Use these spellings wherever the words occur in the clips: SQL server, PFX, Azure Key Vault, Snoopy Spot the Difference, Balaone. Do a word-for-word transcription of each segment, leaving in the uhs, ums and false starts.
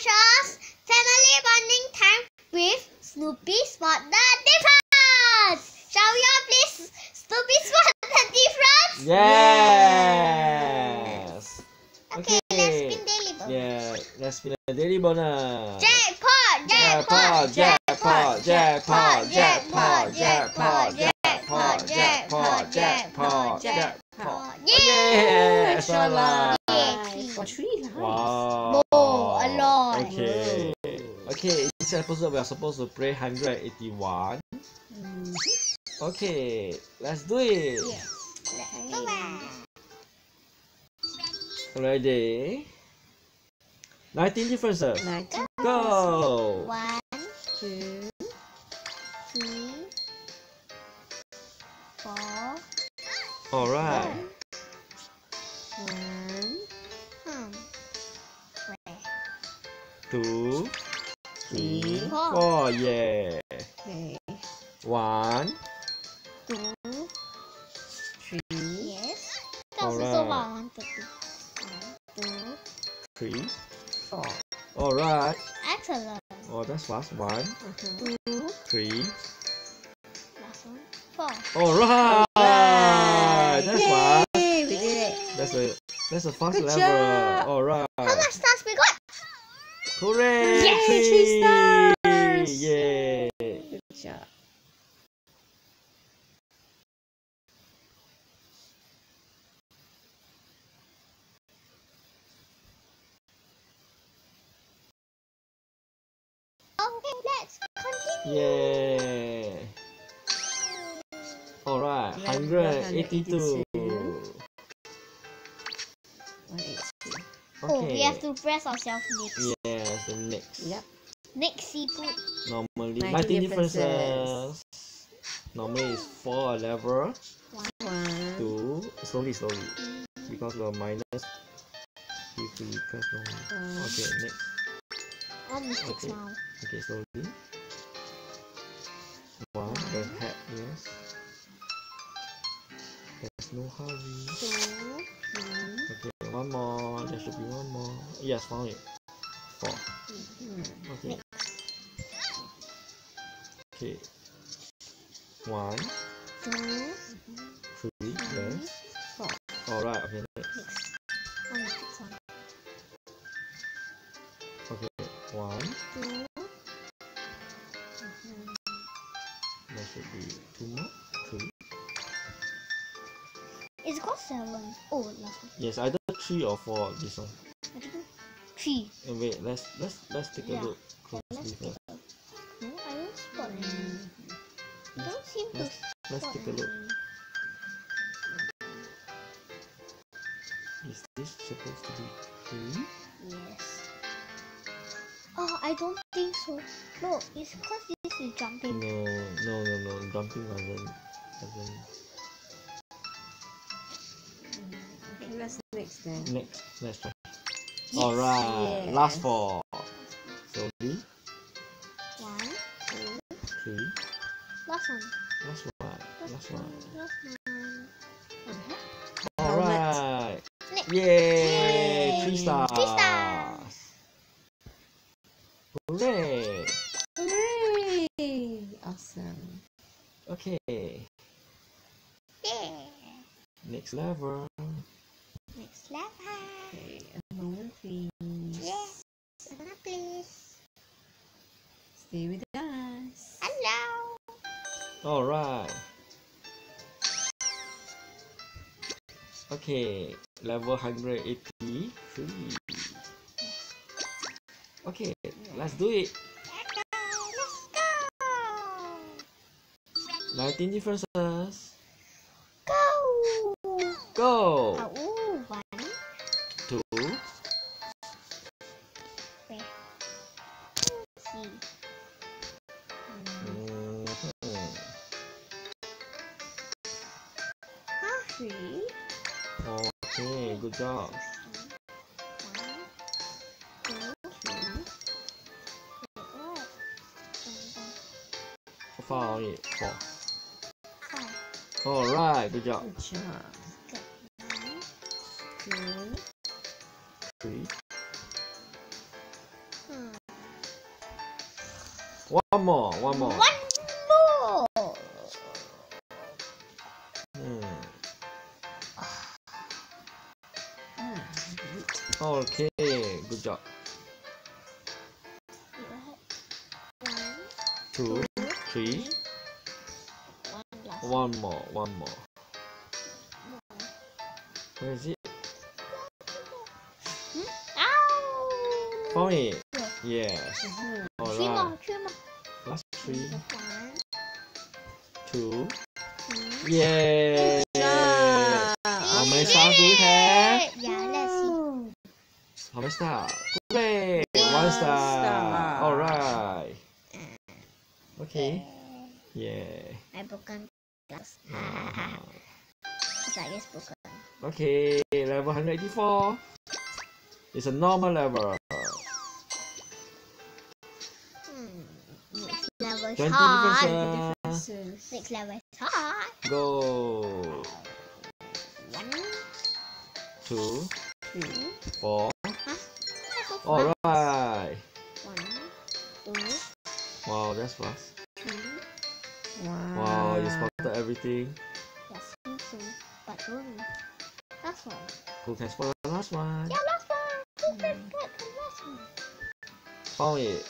Shaw's family bonding time with Snoopy Spot the Difference. Shall you please Snoopy Spot the Difference? Yes. Okay, okay. Let's spin daily bonus. Yeah, let's spin a daily bonus. Jackpot, jackpot, jackpot, jackpot, jackpot, jackpot, jackpot, jackpot, jackpot, jackpot. Yeah, extra life. For three lives. Wow. More, a lot. Okay. Okay, this episode we are supposed to play one hundred eighty-one. Mm-hmm. Okay, let's do it. Yeah. Let's ready? nineteen differences. nineteen. Go. One, two, three, four. All right. One. Two, three, four. four. Yeah. Okay. One, two, three. Yes. All right. One, two, three, four. All right. Excellent. Oh, that's fast. One, okay. Two, three. Last one. Four. All right. All right. That's fast. We did it. That's a that's a fast level. All right. How much stars we got? Hooray! Yay! Three, three stars! Yay! Good job. Okay, let's continue. Yay! All right, one hundred eighty-two. Okay. Oh, we have to press ourselves next. Yes, the next. Yep. Next seafood. Normally, nineteen differences. Normally, it's four level. One. Two. Slowly, slowly. Because we are minus. If we press normally. Um, okay, next. All mistakes okay. now. Okay, slowly. One. One. The head, yes. There's no hurry. Two. Three. Okay. One more, there should be one more. Yes, found it. Four. Okay. Okay. One. Two. Three. Yes. Four. Alright, okay. Next. Okay. One. Two. There should be two more. Three. It's got seven. Oh, last one. Yes, I don't. Three or four, this one. Three. And wait, let's let's let's take yeah. a look. Okay, let's take a look. No, I don't spot it. Mm. Don't seem let's, to. Let's take a look. Any. Is this supposed to be three? Yes. Oh, I don't think so. No, it's because this is jumping. No, no, no, no, jumping wasn't. Let's next then. Next, let's try. Yes. Alright, yes. Last four. So B. One, two, three. Last one. Last one. Last, last one. one. Last one. Alright. Yay. Yay! Three stars. Three stars. Hooray! Hooray! Awesome. Okay. Yeah. Next level. Next level. Okay, another please. Yes, another please. Stay with us. Hello. All right. Okay, level one hundred eighty-three. Okay, yeah. Let's do it. Okay, let's go. nineteen differences. Go. Go. Uh, Two. Wait. Let's see. Mm. Mm. Huh? Three. Okay, good job. One, two, three. Four, eight, four. Four. All right, good job. Good job. Good. One, two. Three. Hmm. One more, one more. One more. Hmm. Okay, good job. Two, three. One more, one more. Where is it? Found it. Yes. All right. Last three. Two. Yeah. How many stars do you have? Yeah, let's see. How many stars? One star. All right. Okay. Yeah. I broken glass. I guess broken. Okay. Level one hundred eighty-four. It's a normal level. twenty differences. differences. Next level is hard. Go. One. Two. Three. Four. Huh? All right. One. Two. Wow, that's fast. Three. Wow. Wow, you spotted everything. Yes, I think so. But only. Last one. Who can spot the last one? Yeah, last one. Who can spot the last one? Found it.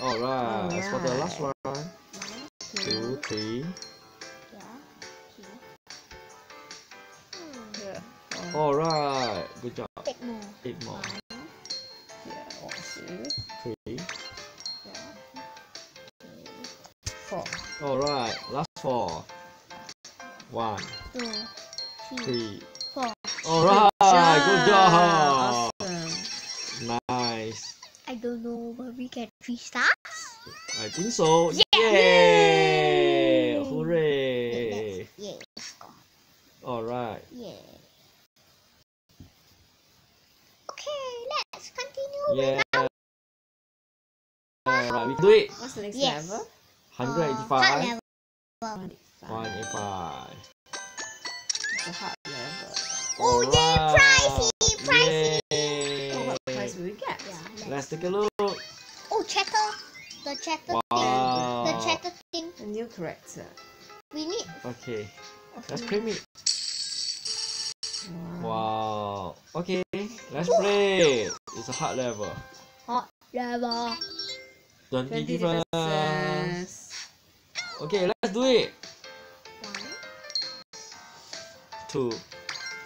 Alright, right. Let's spot the last one. One, two, three. Yeah. Two. Yeah. Um, Alright, good job. Eight more. Eight more. One. Yeah. One, two. Three. Yeah. Two. Four. Alright, last four. One. Two. Three. Four. Alright, good job. Awesome. Nice. I don't know, but we get three stars? I think so. Yeah! Yay! Yay! Hooray! Yeah, let's go. Alright. Yeah. Okay, let's continue. Yeah. Right now. Alright, we can do it. What's the next yes. level? one eighty-five. Uh, level. one eighty-five. It's a hard level. Oh, yay! Pricey! Pricey! Yay. Oh, what price will we get? Yeah. Let's take a look. Oh, chatter. The chatter wow. thing. The chatter thing. A new character. We need. Okay. okay. Let's play it. Wow. wow. Okay. Let's Ooh. play. It's a hard level. Hard level. twenty differences. Okay, let's do it. One. Two.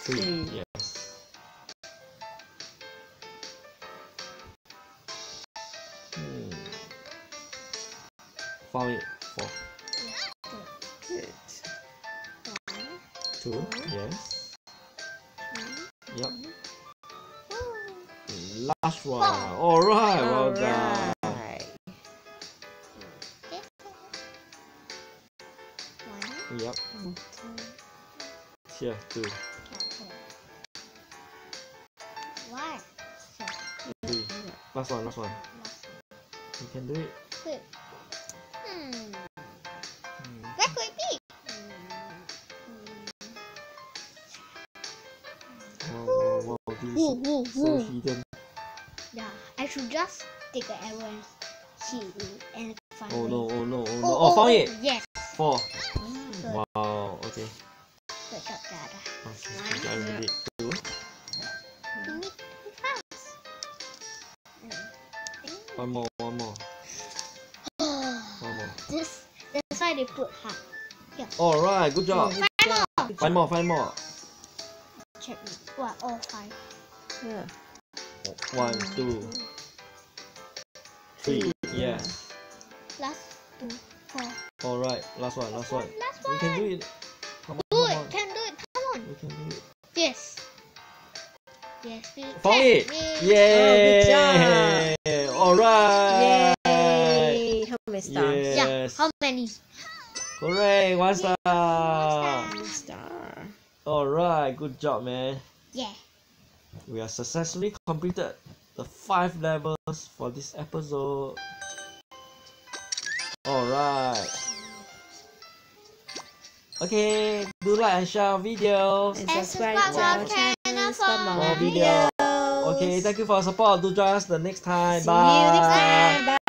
Three. three. Yes. Found it. Four. Good. One. Two. One. Yes. One. Yep. One. Last one. All right. All well right. done. One. Yep. One, two. Here. Two. One. Three. Last one. Last one. Last one. You can do it. Good. Where could it be? Wow, wow, wow, this whoa, whoa, whoa. So hidden. Yeah, I should just take an arrow and see and find it. Oh no, oh no, oh no. Oh, oh, oh found it! Yes! Four. Mm. Wow, okay. Good job, Dada. Okay, I need it. Two. We need two files. One more, one more. This, that's why they put hard. Yeah. Alright, good job. Five, five more. more. Five more, five more. Check it. What, all five? Yeah. One, two, three. Yeah. Last two, four. Alright, last one, last, last one. one. Last one. We can do it. Come do on, it, on. can do it, come on. We can do it. Yes. Yes, we can. Found it! Yay! Yay. Alright! Yay! Yes. Yeah, how many? Hooray, one star. One star. Alright, good job, man. Yeah. We have successfully completed the five levels for this episode. Alright. Okay, do like and share our video. And subscribe to our channel for more videos. Okay, thank you for your support. Do join us the next time. Bye. See you next time. Bye.